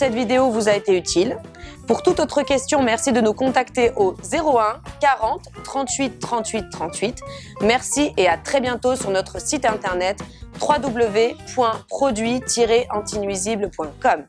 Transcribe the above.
cette vidéo vous a été utile. Pour toute autre question, merci de nous contacter au 01 40 38 38 38. Merci et à très bientôt sur notre site internet www.produits-antinuisibles.com.